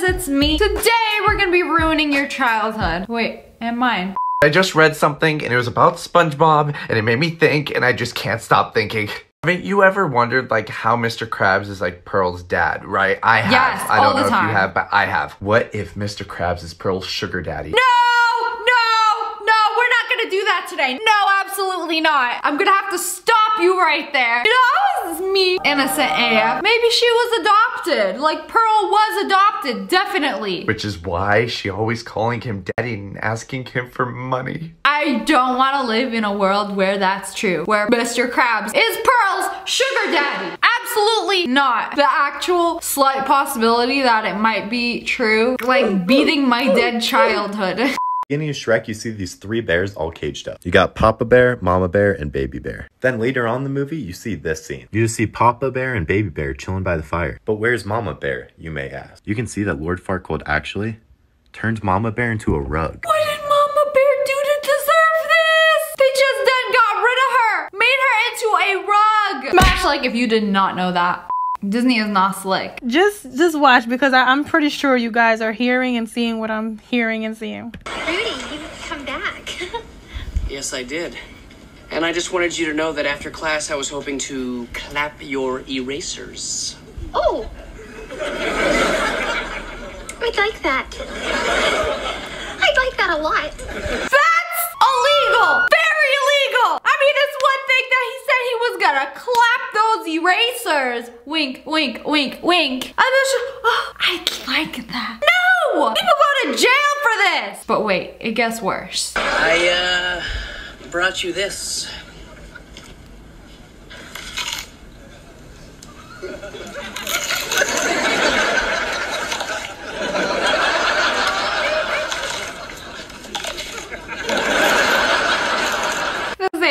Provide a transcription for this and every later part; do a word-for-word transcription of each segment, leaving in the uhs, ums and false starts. friends, it's me. Today we're gonna be ruining your childhood. Wait, and mine. I just read something and it was about SpongeBob and it made me think and I just can't stop thinking. Haven't you ever wondered like how Mister Krabs is like Pearl's dad, right? I have. Yes, I don't all know the time. If you have, but I have. What if Mister Krabs is Pearl's sugar daddy? No! Do that today. No, absolutely not. I'm gonna have to stop you right there. You know, this is me. Innocent A F. Maybe she was adopted. Like, Pearl was adopted, definitely. Which is why she always calling him daddy and asking him for money. I don't wanna live in a world where that's true. Where Mister Krabs is Pearl's sugar daddy. Absolutely not. The actual slight possibility that it might be true, like beating my dead childhood. In the beginning of Shrek, you see these three bears all caged up. You got Papa Bear, Mama Bear, and Baby Bear. Then later on in the movie, you see this scene. You see Papa Bear and Baby Bear chilling by the fire. But where's Mama Bear, you may ask? You can see that Lord Farquaad actually turned Mama Bear into a rug. What did Mama Bear do to deserve this? They just then got rid of her, made her into a rug. Smash like if you did not know that. Disney is not slick. Just just watch because I, I'm pretty sure you guys are hearing and seeing what I'm hearing and seeing. Rudy, you've come back. Yes, I did. And I just wanted you to know that after class I was hoping to clap your erasers. Oh! I'd like that. I'd like that a lot. That's illegal! Very illegal! I mean, it's one thing that he said he was gonna clap those erasers. Wink, wink, wink, wink. I'm just, oh, I'd like that. No! People go to jail for this! But wait, it gets worse. I, uh, brought you this.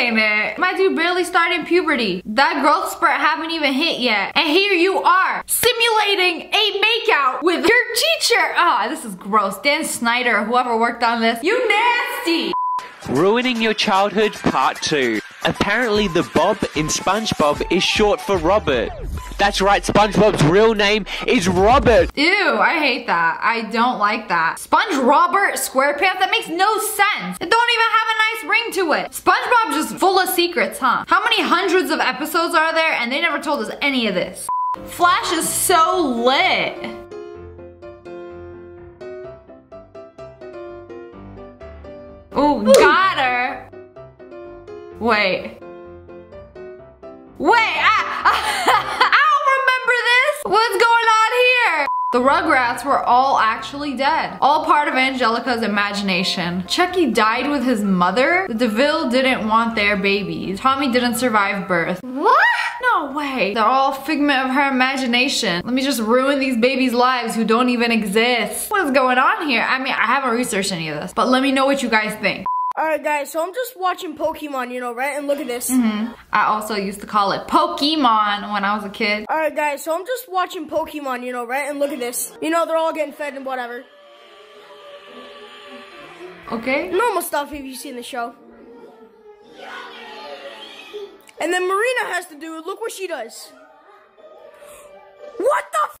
It. My dude barely started puberty. That growth spurt haven't even hit yet. And here you are, simulating a makeout with your teacher. Ah, oh, this is gross. Dan Schneider, whoever worked on this. You nasty! Ruining your childhood part two. Apparently the Bob in SpongeBob is short for Robert. That's right, SpongeBob's real name is Robert. Ew, I hate that. I don't like that. Sponge Robert SquarePants, that makes no sense. It don't even have a nice ring to it. SpongeBob just full of secrets, huh? How many hundreds of episodes are there and they never told us any of this? Flash is so lit. Oh, got her. Wait. Wait, I, I don't remember this. What's going on here? The Rugrats were all actually dead. All part of Angelica's imagination. Chucky died with his mother. The Deville didn't want their babies. Tommy didn't survive birth. What? No way. They're all figment of her imagination. Let me just ruin these babies' lives who don't even exist. What is going on here? I mean, I haven't researched any of this, but let me know what you guys think. Alright guys, so I'm just watching Pokemon, you know, right? And look at this. Mm-hmm. I also used to call it Pokemon when I was a kid. Alright guys, so I'm just watching Pokemon, you know, right? And look at this. You know, they're all getting fed and whatever. Okay. Normal stuff if you've seen the show. And then Marina has to do it. Look what she does. What the f-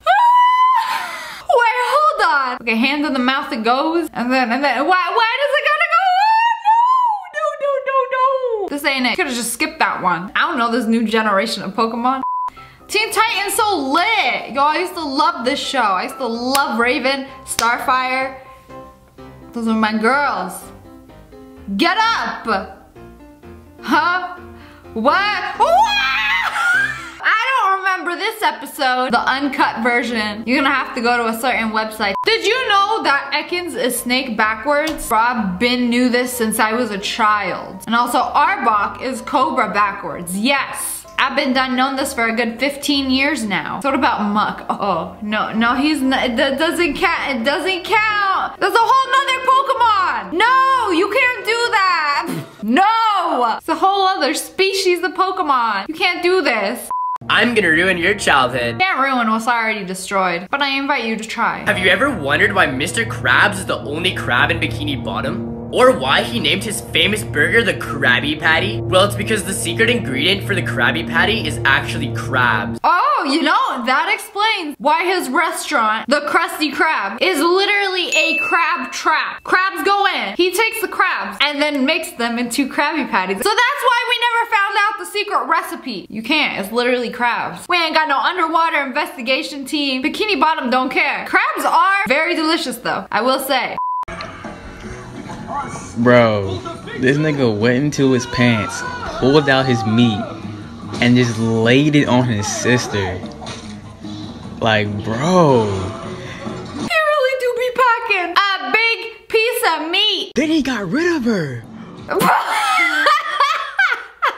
Wait, hold on. Okay, hand in the mouth it goes. And then, and then, why, why does it gotta go? This ain't it. Could've just skipped that one. I don't know this new generation of Pokemon. Teen Titans so lit! Y'all, I used to love this show. I used to love Raven, Starfire. Those are my girls. Get up! Huh? What? I don't remember this episode. The uncut version. You're gonna have to go to a certain website. Did you know that Ekans is snake backwards? Robin knew this since I was a child. And also Arbok is cobra backwards. Yes. I've been done known this for a good fifteen years now. So what about Muck? Oh, no, no, he's not, that doesn't count. It doesn't count. That's a whole nother Pokemon. No, you can't do that. No. It's a whole other species of Pokemon. You can't do this. I'm gonna ruin your childhood. Can't ruin what's already destroyed, but I invite you to try. Have you ever wondered why Mister Krabs is the only crab in Bikini Bottom? Or why he named his famous burger the Krabby Patty? Well, it's because the secret ingredient for the Krabby Patty is actually crabs. Oh, you know, that explains why his restaurant, the Krusty Krab, is literally a crab trap. Crabs go in, he takes the crabs, and then makes them into Krabby Patties. So that's why we never found out the secret recipe. You can't, it's literally crabs. We ain't got no underwater investigation team. Bikini Bottom don't care. Crabs are very delicious though, I will say. Bro, this nigga went into his pants, pulled out his meat, and just laid it on his sister. Like, bro. He really do be packing a big piece of meat. Then he got rid of her.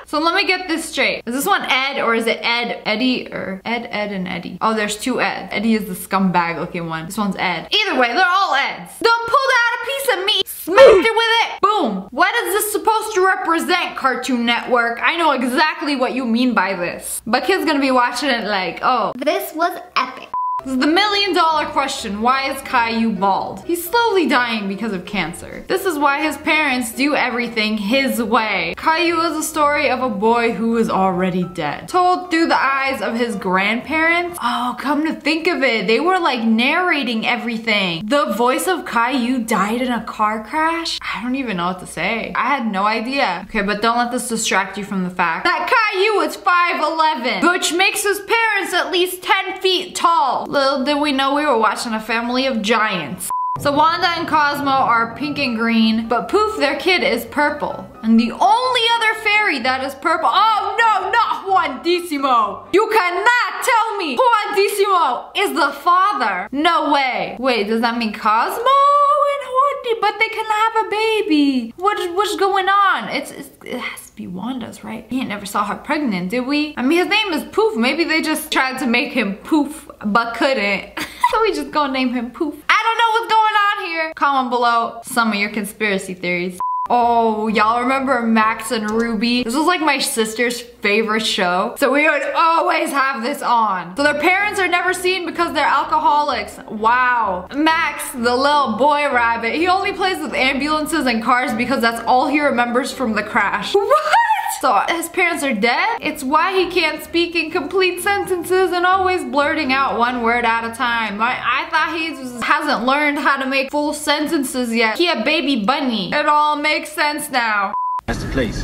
So let me get this straight. Is this one Ed or is it Ed, Eddie, or Ed, Ed, and Eddie? Oh, there's two Eds. Eddie is the scumbag looking one. This one's Ed. Either way, they're all Eds. They'll pull out a piece of meat, smacked it with it, boom. What is this supposed to represent, Cartoon Network? I know exactly what you mean by this. But kids gonna be watching it like, oh, this was epic. This is the million dollar question, why is Caillou bald? He's slowly dying because of cancer. This is why his parents do everything his way. Caillou is a story of a boy who is already dead, told through the eyes of his grandparents. Oh, come to think of it, they were like narrating everything. The voice of Caillou died in a car crash? I don't even know what to say. I had no idea. Okay, but don't let this distract you from the fact that Caillou is five eleven, which makes his parents at least ten feet tall. Little did we know we were watching a family of giants. So Wanda and Cosmo are pink and green, but Poof, their kid, is purple. And the only other fairy that is purple, oh no, not Juandissimo. You cannot tell me Juandissimo is the father. No way. Wait, does that mean Cosmo and Juandissimo? But they cannot have a baby. What, what's going on? It's, it's, it has to be Wanda's, right? We never saw her pregnant, did we? I mean, his name is Poof. Maybe they just tried to make him Poof, but couldn't. So we just gonna name him Poof. I don't know what's going on here. Comment below some of your conspiracy theories. Oh, y'all remember Max and Ruby? This was like my sister's favorite show. So we would always have this on. So their parents are never seen because they're alcoholics. Wow. Max, the little boy rabbit, he only plays with ambulances and cars because that's all he remembers from the crash. What? So his parents are dead? It's why he can't speak in complete sentences and always blurting out one word at a time. I, I thought he just hasn't learned how to make full sentences yet. He a baby bunny. It all makes sense now. That's the place.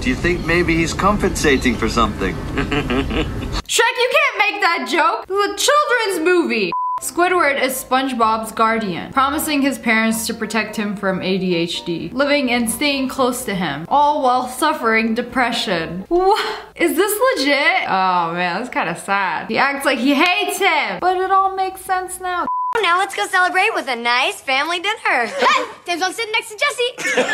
Do you think maybe he's compensating for something? Shrek, you can't make that joke. This is a children's movie. Squidward is SpongeBob's guardian, promising his parents to protect him from A D H D, living and staying close to him, all while suffering depression. What? Is this legit? Oh man, that's kind of sad. He acts like he hates him, but it all makes sense now. Now let's go celebrate with a nice family dinner. Hey, Tim's on sitting next to Jesse.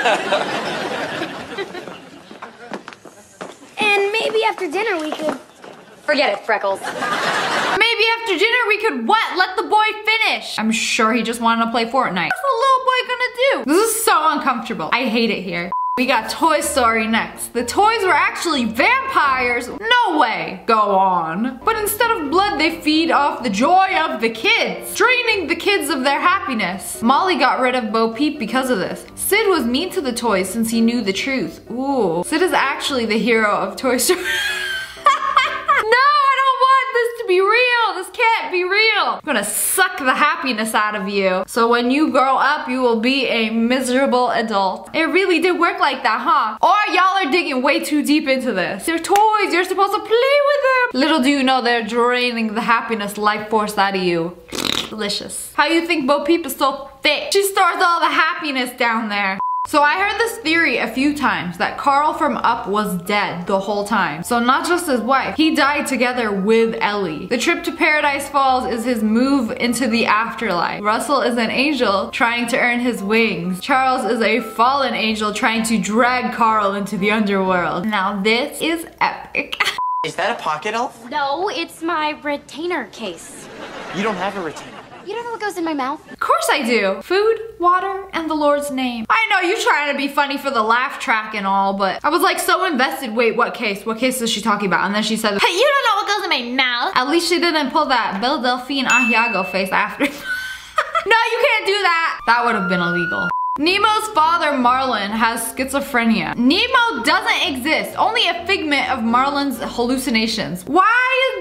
And maybe after dinner we could... Forget it, Freckles. Maybe after dinner we could what? Let the boy finish. I'm sure he just wanted to play Fortnite. What's the little boy gonna do? This is so uncomfortable. I hate it here. We got Toy Story next. The toys were actually vampires. No way. Go on. But instead of blood, they feed off the joy of the kids, draining the kids of their happiness. Molly got rid of Bo Peep because of this. Sid was mean to the toys since he knew the truth. Ooh. Sid is actually the hero of Toy Story. Be real. This can't be real. I'm gonna suck the happiness out of you. So when you grow up, you will be a miserable adult. It really did work like that, huh? Or y'all are digging way too deep into this. They're toys. You're supposed to play with them. Little do you know they're draining the happiness life force out of you. Delicious. How you think Bo Peep is so thick? She stores all the happiness down there. So I heard this theory a few times that Carl from Up was dead the whole time. So not just his wife, he died together with Ellie. The trip to Paradise Falls is his move into the afterlife. Russell is an angel trying to earn his wings. Charles is a fallen angel trying to drag Carl into the underworld. Now this is epic. Is that a pocket elf? No, it's my retainer case. You don't have a retainer. You don't know what goes in my mouth? Of course I do. Food, water, and the Lord's name. I know you're trying to be funny for the laugh track and all, but I was like so invested. Wait, what case? What case is she talking about? And then she said, hey, you don't know what goes in my mouth. At least she didn't pull that Belle Delphine Ahiago face after. No, you can't do that. That would have been illegal. Nemo's father, Marlin, has schizophrenia. Nemo doesn't exist, only a figment of Marlin's hallucinations. Why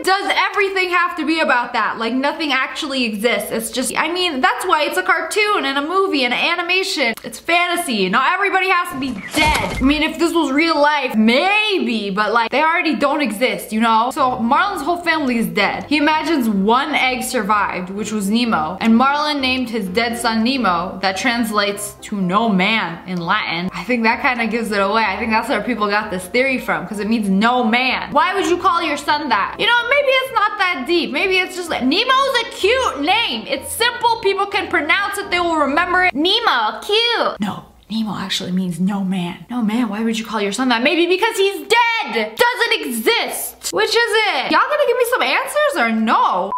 does everything have to be about that? Like, nothing actually exists. It's just, I mean, that's why it's a cartoon and a movie and animation. It's fantasy. Not everybody has to be dead. I mean, if this was real life, maybe, but like, they already don't exist, you know? So Marlin's whole family is dead. He imagines one egg survived, which was Nemo, and Marlin named his dead son Nemo. That translates to no man in Latin. I think that kind of gives it away. I think that's where people got this theory from, because it means no man. Why would you call your son that? You know, maybe it's not that deep. Maybe it's just like, Nemo's a cute name. It's simple, people can pronounce it, they will remember it. Nemo, cute. No, Nemo actually means no man. No man, why would you call your son that? Maybe because he's dead, doesn't exist. Which is it? Y'all gonna give me some answers or no?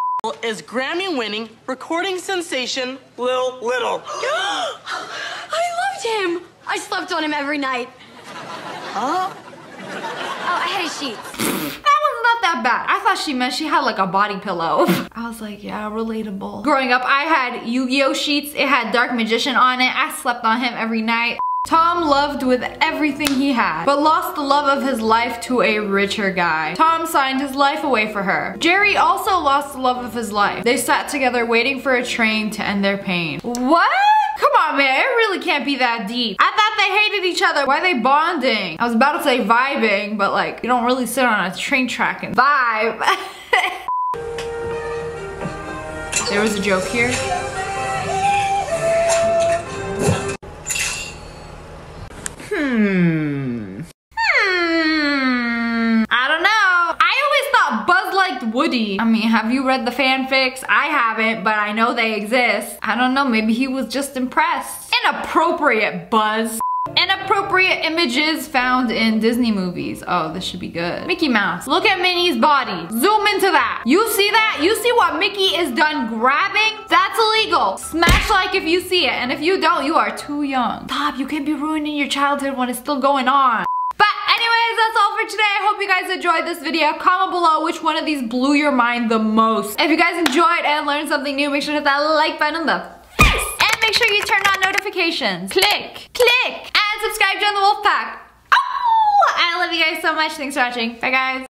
Is Grammy-winning recording sensation Lil Little. I loved him. I slept on him every night. Huh? Oh, I had a sheet. That was not that bad. I thought she meant she had like a body pillow. I was like, yeah, relatable. Growing up, I had Yu-Gi-Oh sheets. It had Dark Magician on it. I slept on him every night. Tom loved with everything he had, but lost the love of his life to a richer guy. Tom signed his life away for her. Jerry also lost the love of his life. They sat together waiting for a train to end their pain. What? Come on, man, it really can't be that deep. I thought they hated each other. Why are they bonding? I was about to say vibing, but like, you don't really sit on a train track and vibe. There was a joke here. Hmm. Hmm. I don't know. I always thought Buzz liked Woody. I mean, have you read the fanfics? I haven't, but I know they exist. I don't know, maybe he was just impressed. Inappropriate, Buzz. Inappropriate images found in Disney movies. Oh, this should be good. Mickey Mouse. Look at Minnie's body. Zoom into that. You see that? You see what Mickey is done grabbing? That's illegal. Smash like if you see it. And if you don't, you are too young. Stop. You can't be ruining your childhood when it's still going on. But anyways, that's all for today. I hope you guys enjoyed this video. Comment below which one of these blew your mind the most. If you guys enjoyed and learned something new, make sure to hit that like button on the face. And make sure you turn on notifications. Click. Click. Subscribe, join the wolf pack. Oh, I love you guys so much. Thanks for watching. Bye guys.